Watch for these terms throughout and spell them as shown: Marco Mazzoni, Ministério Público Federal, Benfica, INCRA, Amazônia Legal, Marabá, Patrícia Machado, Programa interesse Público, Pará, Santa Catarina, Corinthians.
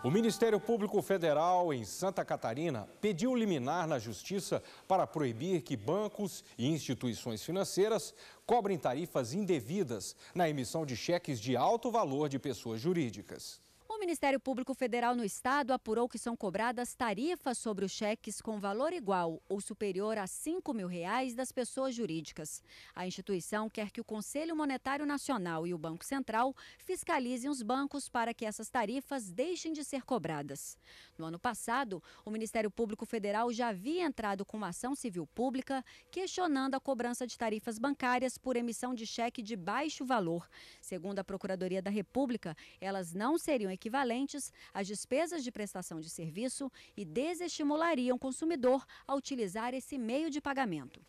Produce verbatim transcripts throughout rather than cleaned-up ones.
O Ministério Público Federal, em Santa Catarina, pediu liminar na Justiça para proibir que bancos e instituições financeiras cobrem tarifas indevidas na emissão de cheques de alto valor de pessoas jurídicas. O Ministério Público Federal no Estado apurou que são cobradas tarifas sobre os cheques com valor igual ou superior a cinco mil reais das pessoas jurídicas. A instituição quer que o Conselho Monetário Nacional e o Banco Central fiscalizem os bancos para que essas tarifas deixem de ser cobradas. No ano passado, o Ministério Público Federal já havia entrado com uma ação civil pública questionando a cobrança de tarifas bancárias por emissão de cheque de baixo valor. Segundo a Procuradoria da República, elas não seriam equivalentes equivalentes às despesas de prestação de serviço e desestimulariam o consumidor a utilizar esse meio de pagamento.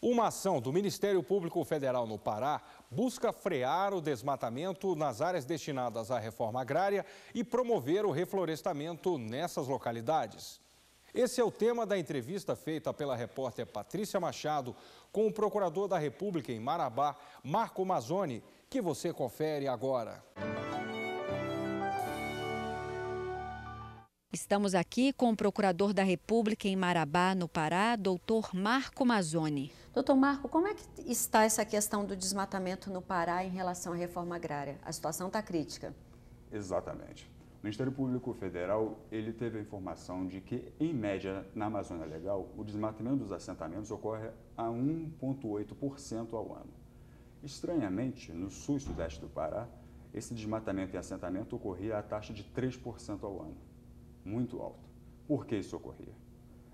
Uma ação do Ministério Público Federal no Pará busca frear o desmatamento nas áreas destinadas à reforma agrária e promover o reflorestamento nessas localidades. Esse é o tema da entrevista feita pela repórter Patrícia Machado com o procurador da República em Marabá, Marco Mazzoni, que você confere agora. Estamos aqui com o procurador da República em Marabá, no Pará, doutor Marco Mazzoni. Doutor Marco, como é que está essa questão do desmatamento no Pará em relação à reforma agrária? A situação está crítica. Exatamente. O Ministério Público Federal ele teve a informação de que, em média, na Amazônia Legal, o desmatamento dos assentamentos ocorre a um vírgula oito por cento ao ano. Estranhamente, no sul e sudeste do Pará, esse desmatamento e assentamento ocorria a taxa de três por cento ao ano. Muito alto. Por que isso ocorria?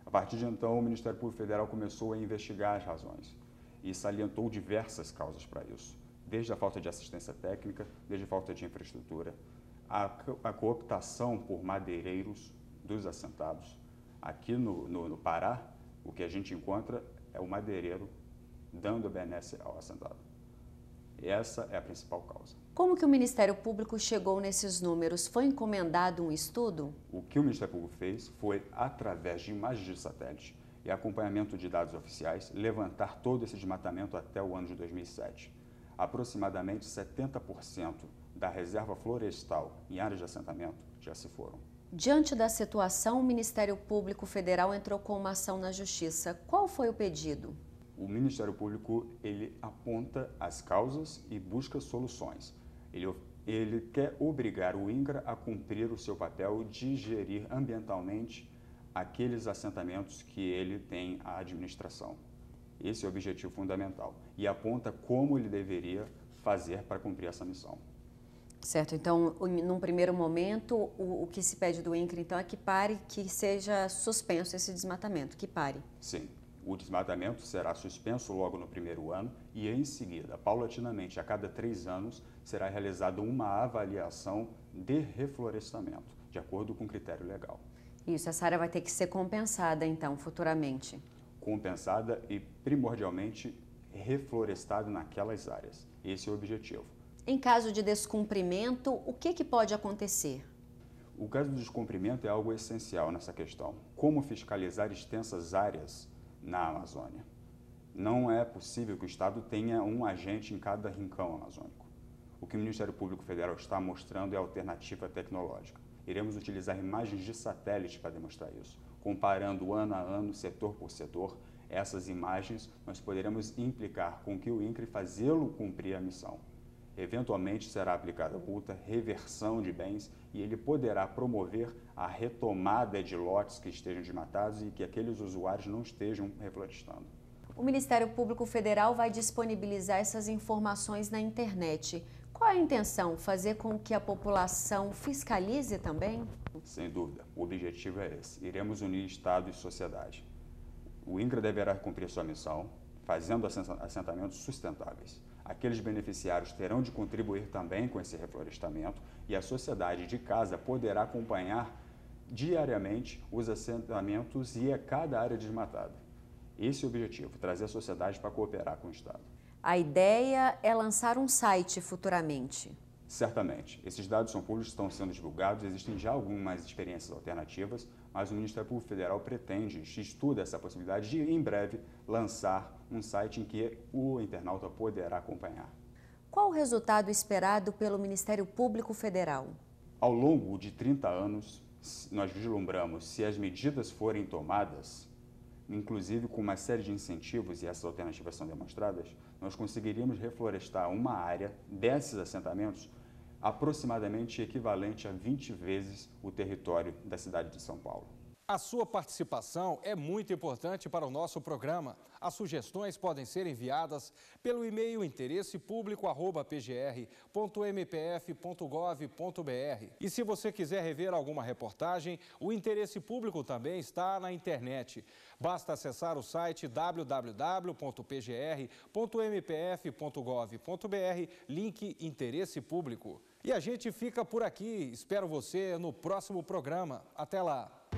A partir de então, o Ministério Público Federal começou a investigar as razões e salientou diversas causas para isso, desde a falta de assistência técnica, desde a falta de infraestrutura, a, co a cooptação por madeireiros dos assentados. Aqui no, no, no Pará, o que a gente encontra é o madeireiro dando benesse ao assentado. Essa é a principal causa. Como que o Ministério Público chegou nesses números? Foi encomendado um estudo? O que o Ministério Público fez foi, através de imagens de satélite e acompanhamento de dados oficiais, levantar todo esse desmatamento até o ano de dois mil e sete. Aproximadamente setenta por cento da reserva florestal em áreas de assentamento já se foram. Diante da situação, o Ministério Público Federal entrou com uma ação na Justiça. Qual foi o pedido? O Ministério Público ele aponta as causas e busca soluções. Ele, ele quer obrigar o INCRA a cumprir o seu papel de gerir ambientalmente aqueles assentamentos que ele tem à administração. Esse é o objetivo fundamental e aponta como ele deveria fazer para cumprir essa missão. Certo, então, num primeiro momento, o, o que se pede do INCRA então, é que pare, que seja suspenso esse desmatamento, que pare. Sim. O desmatamento será suspenso logo no primeiro ano e, em seguida, paulatinamente, a cada três anos, será realizada uma avaliação de reflorestamento, de acordo com o critério legal. Isso, essa área vai ter que ser compensada, então, futuramente? Compensada e, primordialmente, reflorestada naquelas áreas. Esse é o objetivo. Em caso de descumprimento, o que, que pode acontecer? O caso do descumprimento é algo essencial nessa questão. Como fiscalizar extensas áreas na Amazônia? Não é possível que o Estado tenha um agente em cada rincão amazônico. O que o Ministério Público Federal está mostrando é a alternativa tecnológica. Iremos utilizar imagens de satélite para demonstrar isso. Comparando ano a ano, setor por setor, essas imagens nós poderemos implicar com que o INCRA fazê-lo cumprir a missão. Eventualmente será aplicada multa, reversão de bens e ele poderá promover a retomada de lotes que estejam desmatados e que aqueles usuários não estejam reflorestando. O Ministério Público Federal vai disponibilizar essas informações na internet. Qual é a intenção? Fazer com que a população fiscalize também? Sem dúvida, o objetivo é esse. Iremos unir Estado e sociedade. O INCRA deverá cumprir sua missão, fazendo assentamentos sustentáveis. Aqueles beneficiários terão de contribuir também com esse reflorestamento e a sociedade de casa poderá acompanhar diariamente os assentamentos e a cada área desmatada. Esse é o objetivo, trazer a sociedade para cooperar com o Estado. A ideia é lançar um site futuramente? Certamente. Esses dados são públicos, estão sendo divulgados, existem já algumas experiências alternativas, mas o Ministério Público Federal pretende, estuda essa possibilidade de, em breve, lançar um site em que o internauta poderá acompanhar. Qual o resultado esperado pelo Ministério Público Federal? Ao longo de trinta anos, nós vislumbramos, se as medidas forem tomadas, inclusive com uma série de incentivos, e essas alternativas são demonstradas, nós conseguiríamos reflorestar uma área desses assentamentos aproximadamente equivalente a vinte vezes o território da cidade de São Paulo. A sua participação é muito importante para o nosso programa. As sugestões podem ser enviadas pelo e-mail interesse público arroba p g r ponto m p f ponto gov ponto b r. E se você quiser rever alguma reportagem, o Interesse Público também está na internet. Basta acessar o site w w w ponto p g r ponto m p f ponto gov ponto b r, link Interesse Público. E a gente fica por aqui. Espero você no próximo programa. Até lá!